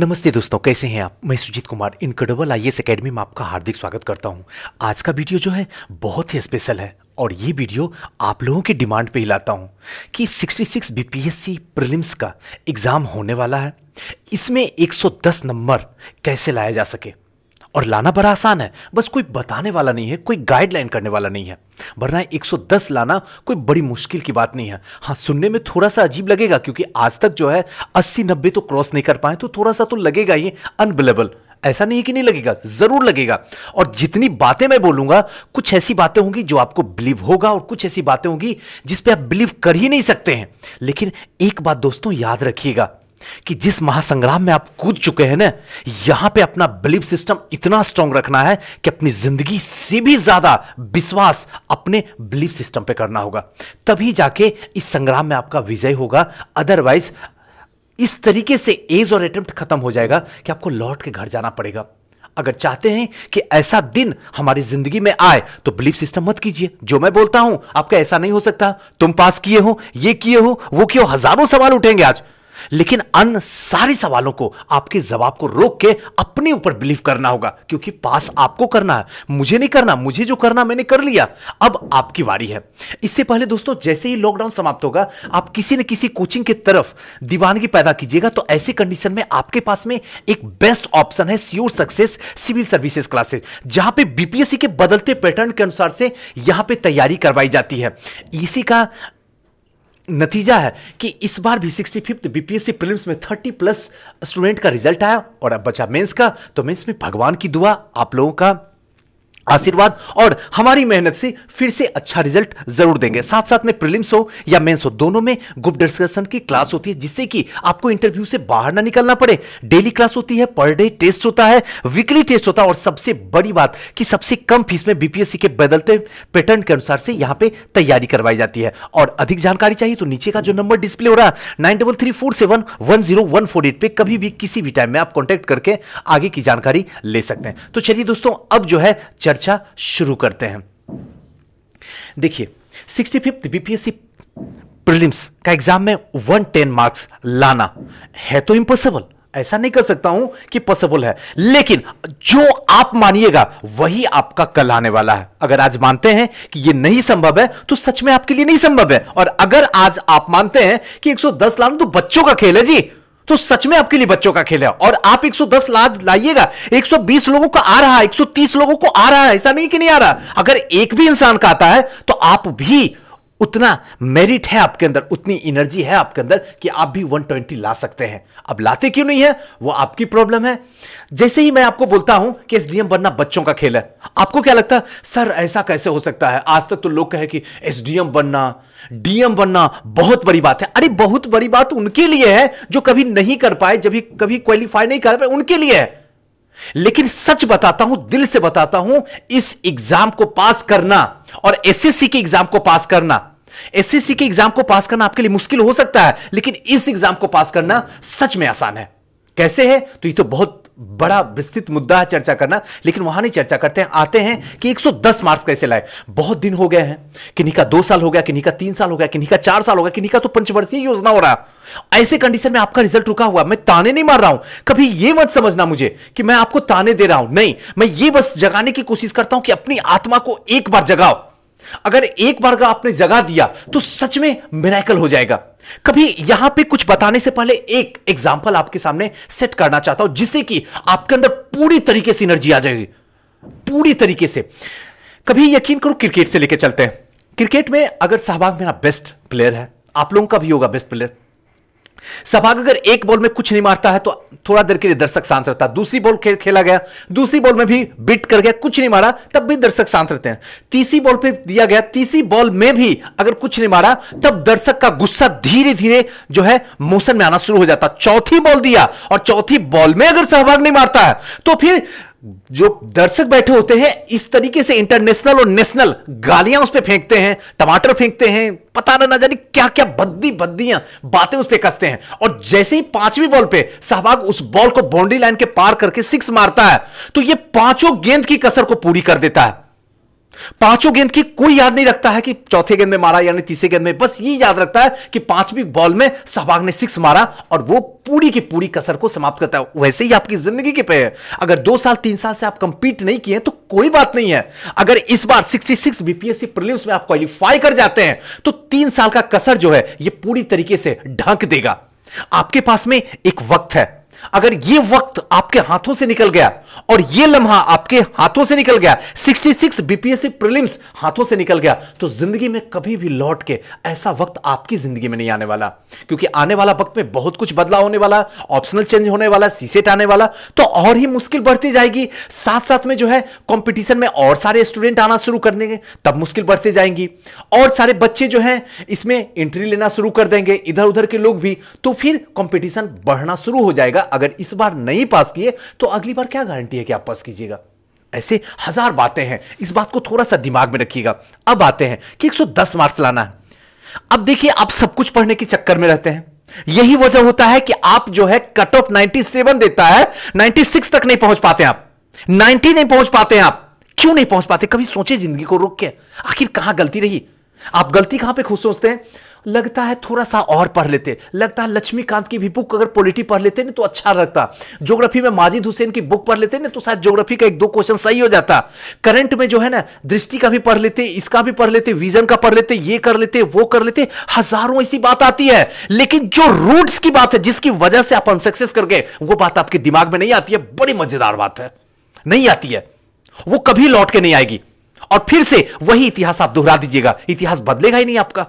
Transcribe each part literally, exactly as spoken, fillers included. नमस्ते दोस्तों, कैसे हैं आप। मैं Sujit Kumar incredible IAS academy में आपका हार्दिक स्वागत करता हूं। आज का वीडियो जो है बहुत ही स्पेशल है और ये वीडियो आप लोगों की डिमांड पे ही लाता हूं कि छियासठ बीपीएससी प्रीलिम्स का एग्ज़ाम होने वाला है। इसमें एक सौ दस नंबर कैसे लाया जा सके, और लाना बड़ा आसान है, बस कोई बताने वाला नहीं है, कोई गाइडलाइन करने वाला नहीं है। वरना एक सौ दस लाना कोई बड़ी मुश्किल की बात नहीं है। हाँ, सुनने में थोड़ा सा अजीब लगेगा क्योंकि आज तक जो है अस्सी नब्बे तो क्रॉस नहीं कर पाए, तो थोड़ा सा तो लगेगा ही अनबिलेबल। ऐसा नहीं कि नहीं लगेगा, जरूर लगेगा। और जितनी बातें मैं बोलूंगा, कुछ ऐसी बातें होंगी जो आपको बिलीव होगा और कुछ ऐसी बातें होंगी जिस पर आप बिलीव कर ही नहीं सकते हैं। लेकिन एक बात दोस्तों याद रखिएगा कि जिस महासंग्राम में आप कूद चुके हैं ना, यहां पे अपना बिलीफ सिस्टम इतना स्ट्रांग रखना है कि अपनी जिंदगी से भी ज्यादा विश्वास अपने बिलीफ सिस्टम पे करना होगा, तभी जाके इस संग्राम में आपका विजय होगा। अदरवाइज इस तरीके से एज और अटेम्प्ट खत्म हो जाएगा कि आपको लौट के घर जाना पड़ेगा। अगर चाहते हैं कि ऐसा दिन हमारी जिंदगी में आए तो बिलीफ सिस्टम मत कीजिए। जो मैं बोलता हूं आपका ऐसा नहीं हो सकता, तुम पास किए हो, ये किए हो, वो किए हो, हजारों सवाल उठेंगे आज, लेकिन अन्य सारे सवालों को आपके जवाब को रोक के अपने ऊपर बिलीव करना होगा, क्योंकि पास आपको करना है, मुझे नहीं करना। मुझे जो करना मैंने कर लिया, अब आपकी बारी है। इससे पहले दोस्तों, जैसे ही लॉकडाउन समाप्त होगा, आप किसी न किसी कोचिंग की तरफ दीवानगी पैदा कीजिएगा। तो ऐसी कंडीशन में आपके पास में एक बेस्ट ऑप्शन है sure success civil services classes, जहां पर बीपीएससी के बदलते पैटर्न के अनुसार से यहां पर तैयारी करवाई जाती है। इसी का नतीजा है कि इस बार भी सिक्सटी फिफ्थ बीपीएससी प्रीलिम्स में तीस प्लस स्टूडेंट का रिजल्ट आया, और अब बचा मेंस का। तो मेंस में भगवान की दुआ, आप लोगों का आशीर्वाद और हमारी मेहनत से फिर से अच्छा रिजल्ट जरूर देंगे। साथ साथ में प्रीलिम्स हो या मेंस हो, दोनों में ग्रुप डिस्कशन की क्लास होती है, जिससे कि आपको इंटरव्यू से बाहर ना निकलना पड़े। डेली क्लास होती है, पर डे टेस्ट होता है, वीकली टेस्ट होता है, और सबसे बड़ी बात कि सबसे कम फीस में बीपीएससी के बदलते पैटर्न के अनुसार से यहाँ पे तैयारी करवाई जाती है। और अधिक जानकारी चाहिए तो नीचे का जो नंबर डिस्प्ले हो रहा है nine double three four seven one zero one four eight, पे कभी भी किसी भी टाइम में आप कॉन्टैक्ट करके आगे की जानकारी ले सकते हैं। तो चलिए दोस्तों, अब जो है चर्चा शुरू करते हैं। देखिए, सिक्सटी फिफ्थ बीपीएससी प्रीलिम्स का एग्जाम में एक सौ दस मार्क्स लाना है तो इम्पॉसिबल, ऐसा नहीं कर सकता हूं कि पॉसिबल है, लेकिन जो आप मानिएगा वही आपका कल आने वाला है। अगर आज मानते हैं कि यह नहीं संभव है तो सच में आपके लिए नहीं संभव है, और अगर आज आप मानते हैं कि एक सौ दस लाना तो बच्चों का खेल है जी, तो सच में आपके लिए बच्चों का खेल है। और आप एक सौ दस लाज लाइएगा, एक सौ बीस लोगों का आ रहा है, एक सौ तीस लोगों को आ रहा है, ऐसा नहीं कि नहीं आ रहा। अगर एक भी इंसान का आता है तो आप भी उतना मेरिट है आपके अंदर, उतनी एनर्जी है आपके अंदर कि आप भी एक सौ बीस ला सकते हैं। अब लाते क्यों नहीं है वो आपकी प्रॉब्लम है। जैसे ही मैं आपको बोलता हूं कि एसडीएम बनना बच्चों का खेल है, आपको क्या लगता है, सर ऐसा कैसे हो सकता है, आज तक तो लोग कहे कि एसडीएम बनना, डीएम बनना बहुत बड़ी बात है। अरे बहुत बड़ी बात उनके लिए है जो कभी नहीं कर पाए, जब कभी क्वालिफाई नहीं कर पाए, उनके लिए है। लेकिन सच बताता हूं, दिल से बताता हूं, इस एग्जाम को पास करना और एसएससी के एग्जाम को पास करना, एसएससी के एग्जाम को पास करना आपके लिए मुश्किल हो सकता है, लेकिन इस एग्जाम को पास करना सच में आसान है। कैसे है, तो ये तो बहुत बड़ा विस्तृत मुद्दा है चर्चा करना, लेकिन वहां नहीं चर्चा करते हैं। आते हैं कि एक सौ दस मार्क्स कैसे लाए। बहुत दिन हो गए हैं, किन्हीं का दो साल हो गया, किन्हीं का तीन साल हो गया, किन्हीं का चार साल हो गया, किन्हीं का तो पंचवर्षीय योजना हो रहा है। ऐसे कंडीशन में आपका रिजल्ट रुका हुआ। मैं ताने नहीं मार रहा हूं, कभी यह मत समझना मुझे कि मैं आपको ताने दे रहा हूं, नहीं, मैं ये बस जगाने की कोशिश करता हूं कि अपनी आत्मा को एक बार जगाओ। अगर एक बार का आपने जगा दिया तो सच में मिरेकल हो जाएगा। कभी यहां पे कुछ बताने से पहले एक एग्जांपल आपके सामने सेट करना चाहता हूं, जिससे कि आपके अंदर पूरी तरीके से एनर्जी आ जाएगी, पूरी तरीके से। कभी यकीन करो, क्रिकेट से लेकर चलते हैं। क्रिकेट में अगर सहवाग मेरा बेस्ट प्लेयर है, आप लोगों का भी होगा बेस्ट प्लेयर, सहवाग अगर एक बॉल में कुछ नहीं मारता है तो थोड़ा देर के लिए दर्शक शांत रहता है। दूसरी बॉल खे, खेला गया, दूसरी बॉल में भी बिट कर गया, कुछ नहीं मारा, तब भी दर्शक शांत रहते हैं। तीसरी बॉल पे दिया गया, तीसरी बॉल में भी अगर कुछ नहीं मारा, तब दर्शक का गुस्सा धीरे धीरे जो है मोशन में आना शुरू हो जाता। चौथी बॉल दिया और चौथी बॉल में अगर सहवाग नहीं मारता है तो फिर जो दर्शक बैठे होते हैं इस तरीके से इंटरनेशनल और नेशनल गालियां उस पर फेंकते हैं, टमाटर फेंकते हैं, पता ना ना जाने क्या क्या बद्दी बद्दियां बातें उस पर कसते हैं। और जैसे ही पांचवी बॉल पे सहवाग उस बॉल को बाउंड्री लाइन के पार करके सिक्स मारता है तो ये पांचों गेंद की कसर को पूरी कर देता है। पांचों गेंद की कोई याद नहीं रखता है कि चौथे गेंद में मारा यानी तीसरे गेंद में, बस ये याद रखता है कि पांचवी बॉल में सहवाग ने सिक्स मारा और वो पूरी की पूरी कसर को समाप्त करता है। वैसे ही आपकी जिंदगी के पे है, अगर दो साल तीन साल से आप कंपीट नहीं किए तो कोई बात नहीं है। अगर इस बार छियासठ बीपीएससी प्रीलिम्स में आप क्वालिफाई कर जाते हैं तो तीन साल का कसर जो है ये पूरी तरीके से ढक देगा। आपके पास में एक वक्त है, अगर ये वक्त आपके हाथों से निकल गया और ये लम्हा आपके हाथों से निकल गया, छियासठ बीपीएससी प्रीलिम्स हाथों से निकल गया, तो जिंदगी में कभी भी लौट के ऐसा वक्त आपकी जिंदगी में नहीं आने वाला, क्योंकि आने वाला वक्त में बहुत कुछ बदलाव होने वाला, ऑप्शनल चेंज होने वाला, सीसेट आने वाला, तो और ही मुश्किल बढ़ती जाएगी। साथ साथ में जो है कॉम्पिटिशन में और सारे स्टूडेंट आना शुरू कर देंगे, तब मुश्किल बढ़ती जाएंगी, और सारे बच्चे जो है इसमें एंट्री लेना शुरू कर देंगे, इधर उधर के लोग भी, तो फिर कॉम्पिटिशन बढ़ना शुरू हो जाएगा। अगर इस बार नहीं पास किए तो अगली बार क्या गारंटी है कि आप पास कीजिएगा। ऐसे हजार बातें हैं, इस बात को थोड़ा सा दिमाग में रखिएगा। अब आते हैं कि एक सौ दस मार्क्स लाना है। अब देखिए आप सब कुछ पढ़ने के चक्कर में रहते हैं, यही वजह होता है कि आप जो है कट ऑफ सत्तानवे देता है, छियानवे तक नहीं पहुंच पाते आप, नब्बे नहीं पहुंच पाते आप। क्यों नहीं पहुंच पाते? कभी सोचे जिंदगी को रोक के, आखिर कहां गलती रही? आप गलती कहां पे खुद सोचते हैं? लगता है थोड़ा सा और पढ़ लेते, लगता है लक्ष्मीकांत की भी बुक अगर पॉलिटी पढ़ लेते ना तो अच्छा लगता, ज्योग्राफी में माजिद हुसैन की बुक पढ़ लेते ना तो शायद ज्योग्राफी का एक दो क्वेश्चन सही हो जाता। करंट में जो है ना दृष्टि का भी पढ़ लेते, इसका भी पढ़ लेते, विजन का पढ़ लेते, ये कर लेते, वो कर लेते, हजारों ऐसी बात आती है। लेकिन जो रूट्स की बात है, जिसकी वजह से आप अनसक्सेस कर गए, वो बात आपके दिमाग में नहीं आती है। बड़ी मजेदार बात है, नहीं आती है, वो कभी लौट के नहीं आएगी। और फिर से वही इतिहास आप दोहरा दीजिएगा, इतिहास बदलेगा ही नहीं आपका।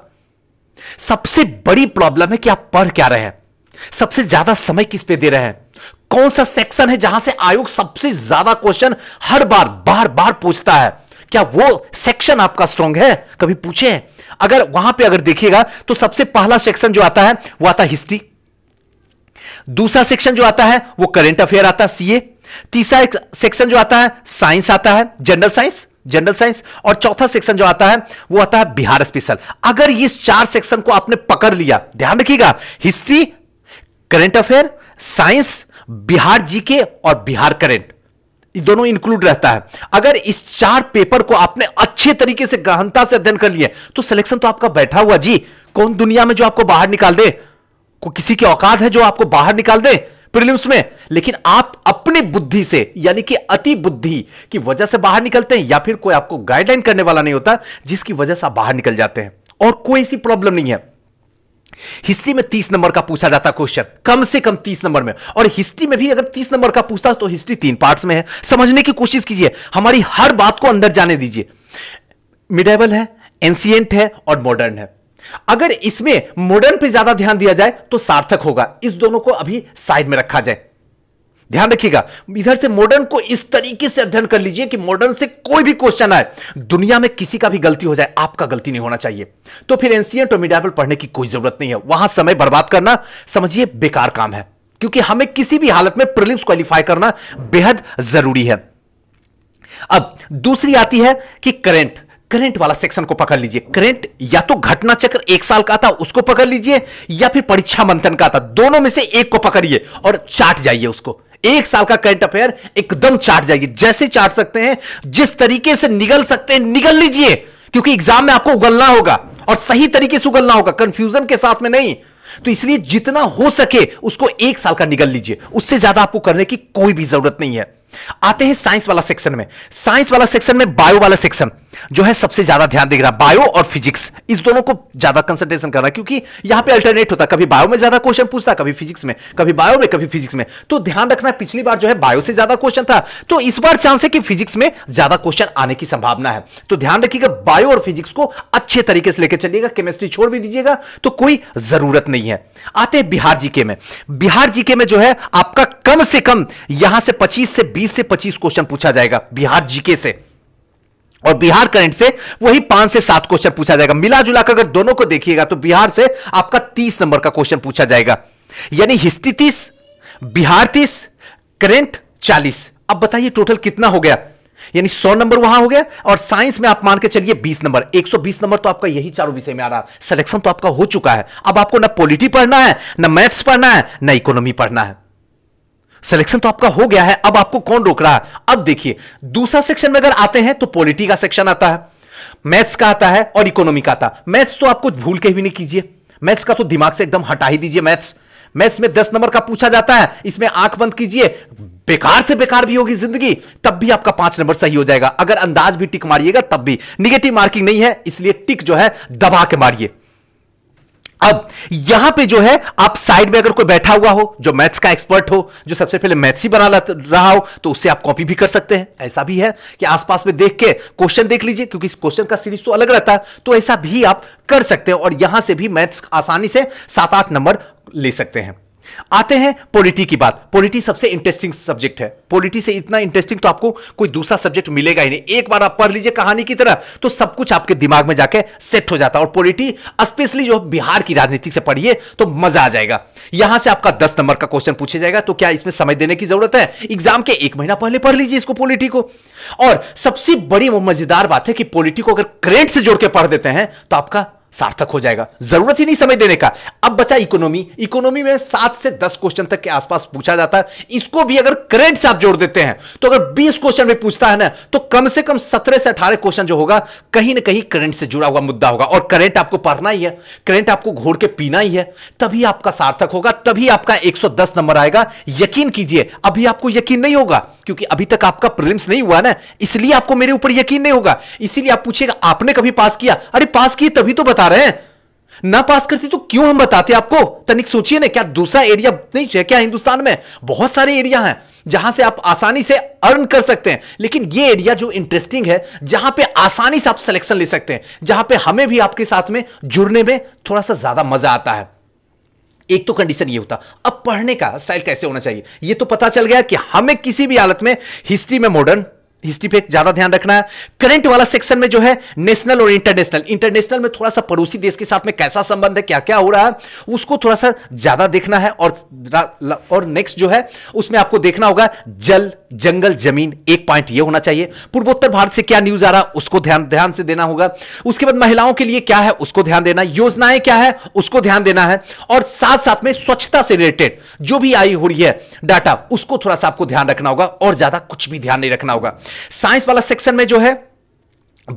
सबसे बड़ी प्रॉब्लम है कि आप पढ़ क्या रहे हैं, सबसे ज्यादा समय किस पे दे रहे हैं, कौन सा सेक्शन है जहां से आयोग सबसे ज्यादा क्वेश्चन हर बार बार बार पूछता है, क्या वो सेक्शन आपका स्ट्रांग है? कभी पूछे? अगर वहां पे अगर देखिएगा तो सबसे पहला सेक्शन जो आता है वो आता है हिस्ट्री, दूसरा सेक्शन जो आता है वो करेंट अफेयर आता है सीए, तीसरा सेक्शन जो आता है साइंस आता है, जनरल साइंस जनरल साइंस, और चौथा सेक्शन जो आता है वो आता है बिहार स्पेशल। अगर ये चार सेक्शन को आपने पकड़ लिया, ध्यान रखिएगा, history, current affair, science, Bihar GK और बिहार करंट, दोनों इंक्लूड रहता है। अगर इस चार पेपर को आपने अच्छे तरीके से गहनता से अध्ययन कर लिए तो सिलेक्शन तो आपका बैठा हुआ जी। कौन दुनिया में जो आपको बाहर निकाल दे? को किसी की औकात है जो आपको बाहर निकाल दे प्रीलिम्स में? लेकिन आप अपनी बुद्धि से, यानी कि अति बुद्धि की वजह से बाहर निकलते हैं, या फिर कोई आपको गाइडलाइन करने वाला नहीं होता जिसकी वजह से आप बाहर निकल जाते हैं। और कोई ऐसी प्रॉब्लम नहीं है। हिस्ट्री में तीस नंबर का पूछा जाता क्वेश्चन, कम से कम तीस नंबर में, और हिस्ट्री में भी अगर तीस नंबर का पूछता तो हिस्ट्री तीन पार्ट्स में है। समझने की कोशिश कीजिए, हमारी हर बात को अंदर जाने दीजिए। मिडेवल है, एंशिएंट है और मॉडर्न है। अगर इसमें मॉडर्न पे ज्यादा ध्यान दिया जाए तो सार्थक होगा, इस दोनों को अभी साइड में रखा जाए। ध्यान रखिएगा, इधर से मॉडर्न को इस तरीके से अध्ययन कर लीजिए कि मॉडर्न से कोई भी क्वेश्चन आए, दुनिया में किसी का भी गलती हो जाए, आपका गलती नहीं होना चाहिए। तो फिर एंशिएंट और मिडाइवल पढ़ने की कोई जरूरत नहीं है, वहां समय बर्बाद करना समझिए बेकार काम है, क्योंकि हमें किसी भी हालत में प्रीलिम्स क्वालिफाई करना बेहद जरूरी है। अब दूसरी आती है कि करंट करंट वाला सेक्शन को पकड़ लीजिए। करंट या तो घटना चक्र एक साल का था उसको पकड़ लीजिए, या फिर परीक्षा मंथन का था, दोनों में से एक को पकड़िए और चाट जाइए उसको। एक साल का करंट अफेयर एकदम चाट जाइए, जैसे चाट सकते हैं, जिस तरीके से निगल सकते हैं निगल लीजिए, क्योंकि एग्जाम में आपको उगलना होगा और सही तरीके से उगलना होगा, कंफ्यूजन के साथ में नहीं। तो इसलिए जितना हो सके उसको एक साल का निगल लीजिए, उससे ज्यादा आपको करने की कोई भी जरूरत नहीं है। आते हैं साइंस वाला सेक्शन में। साइंस वाला सेक्शन में बायो वाला सेक्शन जो है सबसे ज्यादा ध्यान देख रहा है, बायो और फिजिक्स, इस दोनों को ज्यादा कंसंट्रेशन करना, क्योंकि यहां पे अल्टरनेट होता है, कभी बायो में ज्यादा क्वेश्चन पूछता, कभी फिजिक्स में, कभी बायो में, कभी फिजिक्स में। तो ध्यान रखना, पिछली बार जो है बायो से ज्यादा क्वेश्चन था, तो इस बार चांस है कि फिजिक्स में ज्यादा क्वेश्चन आने की संभावना है। तो ध्यान रखिएगा, बायो और फिजिक्स को अच्छे तरीके से लेकर चलिएगा, केमिस्ट्री छोड़ भी दीजिएगा तो कोई जरूरत नहीं है। आते हैं बिहार जीके में। बिहार जीके में जो है आपका कम से कम यहां से पच्चीस से बीस से पच्चीस क्वेश्चन पूछा जाएगा बिहार जीके से, और बिहार करंट से वही पांच से सात क्वेश्चन पूछा जाएगा। मिला जुला कर अगर दोनों को देखिएगा तो बिहार से आपका तीस नंबर का क्वेश्चन पूछा जाएगा, यानी हिस्ट्री तीस, बिहार तीस, करंट चालीस। अब बताइए टोटल कितना हो गया, यानी सौ नंबर वहां हो गया, और साइंस में आप मान के चलिए बीस नंबर, एक सौ बीस नंबर तो आपका यही चारों विषय में आ रहा है। सिलेक्शन तो आपका हो चुका है। अब आपको ना पॉलिटी पढ़ना है, ना मैथ्स पढ़ना है, ना इकोनॉमी पढ़ना है, सिलेक्शन तो आपका हो गया है, अब आपको कौन रोक रहा है। अब देखिए दूसरा सेक्शन में अगर आते हैं तो पॉलिटी का सेक्शन आता है, मैथ्स का आता है और इकोनॉमी का आता है। मैथ्स तो आपको भूल के भी नहीं कीजिए, मैथ्स का तो दिमाग से एकदम हटा ही दीजिए। मैथ्स मैथ्स में दस नंबर का पूछा जाता है, इसमें आंख बंद कीजिए, बेकार से बेकार भी होगी जिंदगी तब भी आपका पांच नंबर सही हो जाएगा। अगर अंदाज भी टिक मारिएगा तब भी, निगेटिव मार्किंग नहीं है इसलिए टिक जो है दबा के मारिए। अब यहां पे जो है आप साइड में अगर कोई बैठा हुआ हो जो मैथ्स का एक्सपर्ट हो, जो सबसे पहले मैथ्स ही बना रहा हो, तो उससे आप कॉपी भी कर सकते हैं। ऐसा भी है कि आसपास में देख के क्वेश्चन देख लीजिए, क्योंकि इस क्वेश्चन का सीरीज तो अलग रहता है, तो ऐसा भी आप कर सकते हैं और यहां से भी मैथ्स आसानी से सात आठ नंबर ले सकते हैं। आते हैं पॉलिटी की बात। पॉलिटी सबसे इंटरेस्टिंग सब्जेक्ट है, पॉलिटी से इतना इंटरेस्टिंग तो आपको कोई दूसरा सब्जेक्ट मिलेगा ही नहीं। एक बार आप पढ़ लीजिए कहानी की तरह तो सब कुछ आपके दिमाग में जाके सेट हो जाता है। और पॉलिटी स्पेशली जो बिहार की राजनीति से पढ़िए तो मजा आ जाएगा। यहां से आपका दस नंबर का क्वेश्चन पूछे जाएगा, तो क्या इसमें समय देने की जरूरत है? एग्जाम के एक महीना पहले पढ़ लीजिए इसको, पॉलिटी को। और सबसे बड़ी मजेदार बात है कि पॉलिटी को अगर करेंट से जोड़ के पढ़ देते हैं तो आपका सार्थक हो जाएगा, जरूरत ही नहीं समय देने का। अब बचा इकोनॉमी। इकोनॉमी में सात से दस क्वेश्चन तक के आसपास पूछा जाता है, इसको भी अगर करेंट से आप जोड़ देते हैं तो अगर बीस क्वेश्चन में पूछता है ना तो कम से कम सत्रह से अठारह क्वेश्चन जो होगा कहीं ना कहीं करेंट से जुड़ा हुआ मुद्दा होगा। और करेंट आपको पढ़ना ही है, करेंट आपको घोर के पीना ही है, तभी आपका सार्थक होगा, तभी आपका एक सौ दस नंबर आएगा। यकीन कीजिए अभी आपको यकीन नहीं होगा क्योंकि अभी तक आपका प्रीलिम्स नहीं हुआ ना, इसलिए आपको मेरे ऊपर यकीन नहीं होगा। इसीलिए आप पूछिएगा आपने कभी पास किया? अरे पास किए तभी तो बता रहे हैं, ना पास करती तो क्यों हम बताते आपको। तनिक सोचिए ना, क्या दूसरा एरिया नहीं है क्या हिंदुस्तान में? बहुत सारे एरिया हैं जहां से आप आसानी से अर्न कर सकते हैं, लेकिन ये एरिया जो इंटरेस्टिंग है, जहां पे आसानी से आप सिलेक्शन ले सकते हैं, जहां पे हमें भी आपके साथ में जुड़ने में थोड़ा सा ज्यादा मजा आता है। एक तो कंडीशन ये होता। अब पढ़ने का स्टाइल कैसे होना चाहिए ये तो पता चल गया कि हमें किसी भी हालत में हिस्ट्री में मॉडर्न हिस्ट्री पे ज्यादा ध्यान रखना है। करंट वाला सेक्शन में जो है नेशनल और इंटरनेशनल, इंटरनेशनल में थोड़ा सा पड़ोसी देश के साथ में कैसा संबंध है, क्या क्या हो रहा है, उसको थोड़ा सा ज्यादा देखना है। और और नेक्स्ट जो है उसमें आपको देखना होगा जल, जंगल, जमीन, एक पॉइंट ये होना चाहिए। पूर्वोत्तर भारत से क्या न्यूज आ रहा है उसको ध्यान ध्यान से देना होगा। उसके बाद महिलाओं के लिए क्या है उसको ध्यान देना, योजनाएं क्या है उसको ध्यान देना है। और साथ साथ में स्वच्छता से रिलेटेड जो भी आई हो रही है डाटा उसको थोड़ा सा आपको ध्यान रखना होगा, और ज्यादा कुछ भी ध्यान नहीं रखना होगा। साइंस वाला सेक्शन में जो है,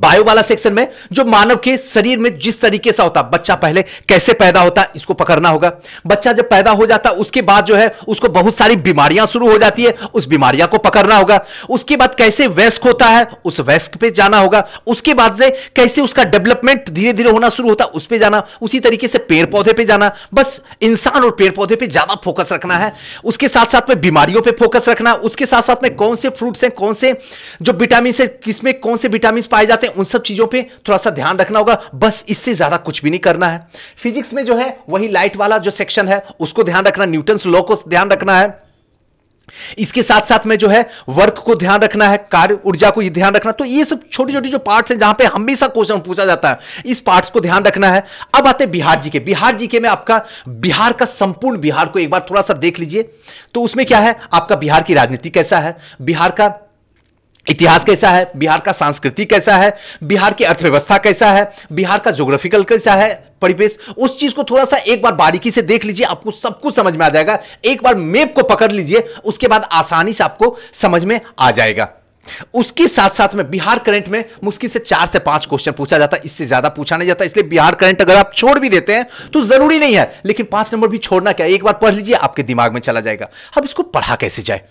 बायो वाला सेक्शन में जो मानव के शरीर में जिस तरीके से होता, बच्चा पहले कैसे पैदा होता इसको पकड़ना होगा। बच्चा जब पैदा हो जाता उसके बाद जो है उसको बहुत सारी बीमारियां शुरू हो जाती है, उस बीमारियां को पकड़ना होगा। उसके बाद कैसे वयस्क होता है उस वयस्क पे जाना होगा। उसके बाद से कैसे उसका डेवलपमेंट धीरे धीरे होना शुरू होता उस पर जाना। उसी तरीके से पेड़ पौधे पर जाना। बस इंसान और पेड़ पौधे पर ज्यादा फोकस रखना है, उसके साथ साथ में बीमारियों पर फोकस रखना। उसके साथ साथ में कौन से फ्रूट्स हैं, कौन से जो विटामिन है, किसमें कौन से विटामिन पाए जाते, उन सब चीजों पे थोड़ा सा ध्यान रखना होगा। बस इससे ज्यादा कुछ भी नहीं करना है। फिजिक्स में जो है वही लाइट वाला जो सेक्शन है उसको ध्यान रखना, न्यूटन्स लॉ को ध्यान रखना है। इसके साथ साथ में जो है वर्क को ध्यान रखना है, कार्य ऊर्जा को ध्यान रखना। तो ये सब छोटी छोटी जो पार्ट्स हैं जहां पे हमेशा क्वेश्चन पूछा जाता है, इस पार्ट्स को ध्यान रखना है। अब आते हैं बिहार जीके। बिहार जीके में आपका बिहार का संपूर्ण बिहार को एक बार थोड़ा सा देख लीजिए, तो उसमें क्या है आपका बिहार की राजनीति कैसा है, बिहार का इतिहास कैसा है, बिहार का संस्कृति कैसा है, बिहार की अर्थव्यवस्था कैसा है, बिहार का ज्योग्राफिकल कैसा है परिवेश, उस चीज को थोड़ा सा एक बार बारीकी से देख लीजिए, आपको सब कुछ समझ में आ जाएगा। एक बार मैप को पकड़ लीजिए, उसके बाद आसानी से आपको समझ में आ जाएगा। उसके साथ साथ में बिहार करंट में मुश्किल से चार से पांच क्वेश्चन पूछा जाता है, इससे ज्यादा पूछा नहीं जाता। इसलिए बिहार करंट अगर आप छोड़ भी देते हैं तो जरूरी नहीं है, लेकिन पांच नंबर भी छोड़ना क्या, एक बार पढ़ लीजिए आपके दिमाग में चला जाएगा। अब इसको पढ़ा कैसे जाए,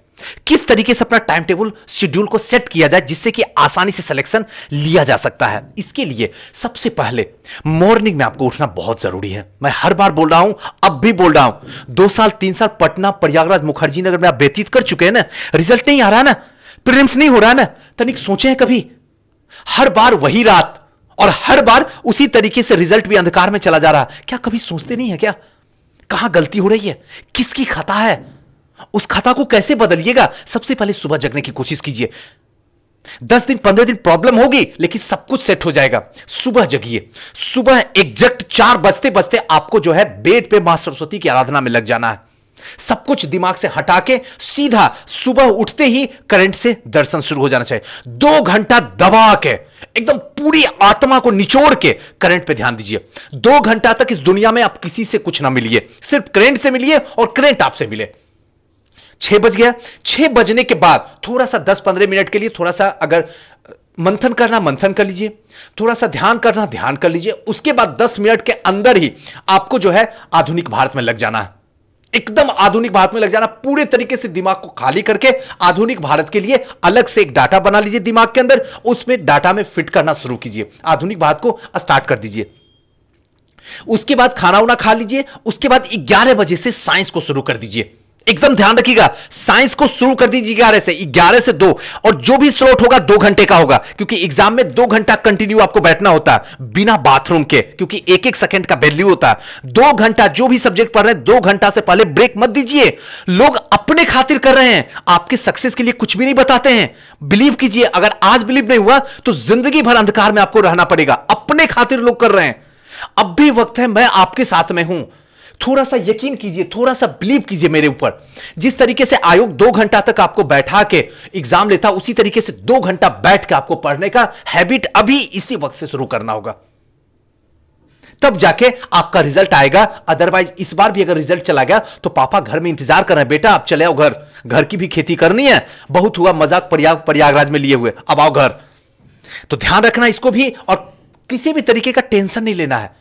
किस तरीके से अपना टाइम टेबल शेड्यूल को सेट किया जाए जिससे कि आसानी से सिलेक्शन लिया जा सकता है। इसके लिए सबसे पहले मॉर्निंग में आपको उठना बहुत जरूरी है। मैं हर बार बोल रहा हूं, अब भी बोल रहा हूं, दो साल तीन साल पटना, प्रयागराज, मुखर्जी नगर में आप व्यतीत कर चुके हैं ना, रिजल्ट नहीं आ रहा ना, प्रीलिम्स नहीं हो रहा ना, तनिक सोचे हैं कभी? हर बार वही रात और हर बार उसी तरीके से रिजल्ट भी अंधकार में चला जा रहा, क्या कभी सोचते नहीं है क्या कहां गलती हो रही है, किसकी खता है, उस खता को कैसे बदलिएगा? सबसे पहले सुबह जगने की कोशिश कीजिए। दस दिन पंद्रह दिन प्रॉब्लम होगी लेकिन सब कुछ सेट हो जाएगा। सुबह जगिए, सुबह एग्जैक्ट चार बजते बजते आपको जो है बेड पे मां सरस्वती की आराधना में लग जाना है। सब कुछ दिमाग से हटा के सीधा सुबह उठते ही करंट से दर्शन शुरू हो जाना चाहिए। दो घंटा दबा के एकदम पूरी आत्मा को निचोड़ के करंट पे ध्यान दीजिए। दो घंटा तक इस दुनिया में आप किसी से कुछ ना मिलिए, सिर्फ करंट से मिलिए और करंट आपसे मिले। छह बज गया। छह बजने के बाद थोड़ा सा दस पंद्रह मिनट के लिए थोड़ा सा अगर मंथन करना मंथन कर लीजिए, थोड़ा सा ध्यान करना ध्यान कर लीजिए। उसके बाद दस मिनट के अंदर ही आपको जो है आधुनिक भारत में लग जाना है, एकदम आधुनिक भारत में लग जाना। पूरे तरीके से दिमाग को खाली करके आधुनिक भारत के लिए अलग से एक डाटा बना लीजिए दिमाग के अंदर, उसमें डाटा में फिट करना शुरू कीजिए, आधुनिक भारत को स्टार्ट कर दीजिए। उसके बाद खाना उना खा लीजिए, उसके बाद ग्यारह बजे से साइंस को शुरू कर दीजिए। एकदम ध्यान रखिएगा, साइंस को शुरू कर दीजिए ग्यारह से, ग्यारह से दो, और जो भी स्लॉट होगा दो घंटे का होगा, क्योंकि एग्जाम में दो घंटा कंटिन्यू आपको बैठना होता है बिना बाथरूम के, क्योंकि एक एक सेकंड का वैल्यू होता है। दो घंटा जो भी सब्जेक्ट पढ़ रहे हैं, दो घंटा से पहले ब्रेक मत दीजिए। लोग अपने खातिर कर रहे हैं, आपके सक्सेस के लिए कुछ भी नहीं बताते हैं। बिलीव कीजिए, अगर आज बिलीव नहीं हुआ तो जिंदगी भर अंधकार में आपको रहना पड़ेगा। अपने खातिर लोग कर रहे हैं, अब भी वक्त है, मैं आपके साथ में हूं। थोड़ा सा यकीन कीजिए, थोड़ा सा बिलीव कीजिए मेरे ऊपर। जिस तरीके से आयोग दो घंटा तक आपको बैठा के एग्जाम लेता, उसी तरीके से दो घंटा बैठ के आपको पढ़ने का हैबिट अभी इसी वक्त से शुरू करना होगा, तब जाके आपका रिजल्ट आएगा। अदरवाइज इस बार भी अगर रिजल्ट चला गया तो पापा घर में इंतजार कर रहे हैं, बेटा आप चले आओ घर, घर की भी खेती करनी है, बहुत हुआ मजाक प्रयागराज में लिए हुए, अब आओ घर। तो ध्यान रखना इसको भी, और किसी भी तरीके का टेंशन नहीं लेना है।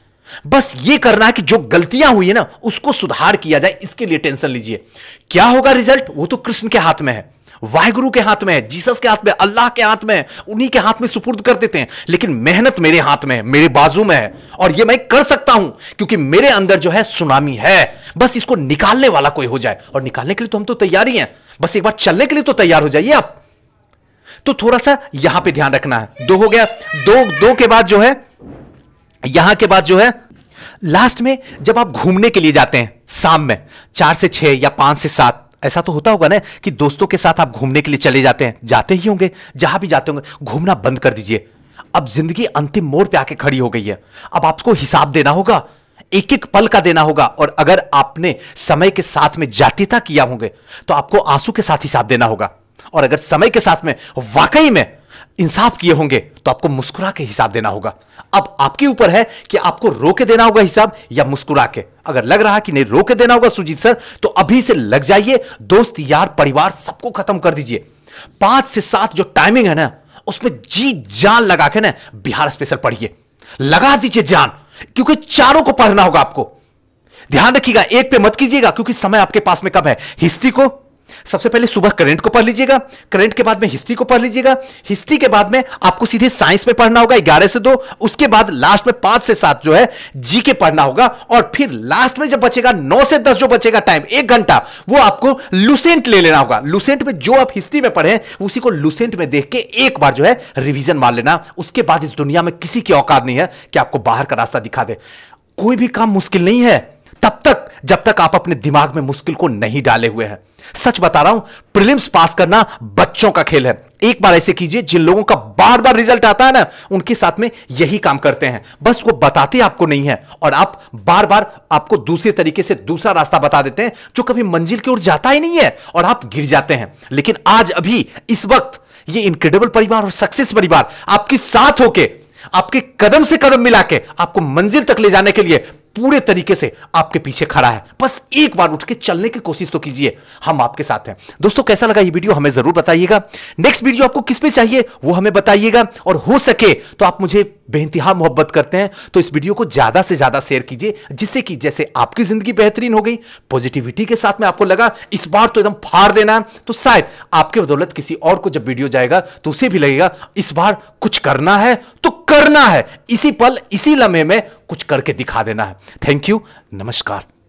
बस ये करना है कि जो गलतियां हुई है ना उसको सुधार किया जाए, इसके लिए टेंशन लीजिए। क्या होगा रिजल्ट वो तो कृष्ण के हाथ में है, वाहिगुरु के हाथ में है, जीसस के हाथ में, अल्लाह के हाथ में है, उन्हीं के हाथ में सुपुर्द कर देते हैं। लेकिन मेहनत मेरे हाथ में है, मेरे बाजू में है, और ये मैं कर सकता हूं क्योंकि मेरे अंदर जो है सुनामी है। बस इसको निकालने वाला कोई हो जाए, और निकालने के लिए तो हम तो तैयार ही हैं, बस एक बार चलने के लिए तो तैयार हो जाइए आप। तो थोड़ा सा यहां पर ध्यान रखना है। दो हो गया, दो दो के बाद जो है, यहां के बाद जो है लास्ट में जब आप घूमने के लिए जाते हैं शाम में चार से छह या पांच से सात, ऐसा तो होता होगा ना कि दोस्तों के साथ आप घूमने के लिए चले जाते हैं, जाते ही होंगे, जहां भी जाते होंगे घूमना बंद कर दीजिए। अब जिंदगी अंतिम मोड़ पे आके खड़ी हो गई है, अब आपको हिसाब देना होगा, एक एक पल का देना होगा। और अगर आपने समय के साथ में जातिता किया होंगे तो आपको आंसू के साथ हिसाब देना होगा, और अगर समय के साथ में वाकई में इंसाफ किए होंगे तो आपको मुस्कुरा के हिसाब देना होगा। अब आपके ऊपर है कि आपको रो के देना होगा हिसाब या मुस्कुरा के। अगर लग रहा है कि नहीं रो के देना होगा सुजीत सर, तो अभी से लग जाइए, दोस्त यार परिवार सबको खत्म कर दीजिए। पांच से सात जो टाइमिंग है ना उसमें जी जान लगा के ना बिहार स्पेशल पढ़िए, लगा दीजिए जान, क्योंकि चारों को पढ़ना होगा आपको। ध्यान रखिएगा, एक पे मत कीजिएगा क्योंकि समय आपके पास में कम है। हिस्ट्री को सबसे पहले सुबह करंट को पढ़ लीजिएगा, करंट के बाद में हिस्ट्री को पढ़ लीजिएगा, हिस्ट्री के बाद में आपको सीधे साइंस में पढ़ना होगा ग्यारह से दो, उसके बाद लास्ट में पांच से सात जो है जी के पढ़ना होगा, और फिर लास्ट में जब बचेगा नौ से दस जो बचेगा टाइम एक घंटा, वो आपको लुसेंट ले लेना होगा। लुसेंट में जो आप हिस्ट्री में पढ़े उसी को लुसेंट में देख के एक बार जो है रिविजन मार लेना। उसके बाद इस दुनिया में किसी की औकात नहीं है कि आपको बाहर का रास्ता दिखा दे। कोई भी काम मुश्किल नहीं है तब तक जब तक आप अपने दिमाग में मुश्किल को नहीं डाले हुए हैं। सच बता रहा हूं, प्रीलिम्स पास करना बच्चों का खेल है। एक बार ऐसे कीजिए, जिन लोगों का बार बार रिजल्ट आता है ना उनके साथ में यही काम करते हैं, बस वो बताते आपको नहीं है और आप बार बार आपको दूसरे तरीके से दूसरा रास्ता बता देते हैं जो कभी मंजिल की ओर जाता ही नहीं है, और आप गिर जाते हैं। लेकिन आज अभी इस वक्त ये इनक्रेडिबल परिवार और सक्सेस परिवार आपके साथ होके, आपके कदम से कदम मिला के आपको मंजिल तक ले जाने के लिए पूरे तरीके से आपके पीछे खड़ा है। बस एक बार उठ के चलने की कोशिश तो कीजिए, हम आपके साथ हैं। दोस्तों कैसा लगा ये वीडियो हमें जरूर बताइएगा। नेक्स्ट वीडियो आपको किस पे चाहिए वो हमें बताइएगा, और हो सके तो आप मुझे बेइंतहा मोहब्बत करते हैं तो इस वीडियो को ज्यादा से ज्यादा शेयर कीजिए, जिससे कि जैसे आपकी जिंदगी बेहतरीन हो गई, पॉजिटिविटी के साथ में आपको लगा इस बार तो एकदम फाड़ देना है, तो शायद आपके बदौलत किसी और को जब वीडियो जाएगा तो उसे भी लगेगा इस बार कुछ करना है तो करना है, इसी पल इसी लम्हे में कुछ करके दिखा देना है। थैंक यू, नमस्कार।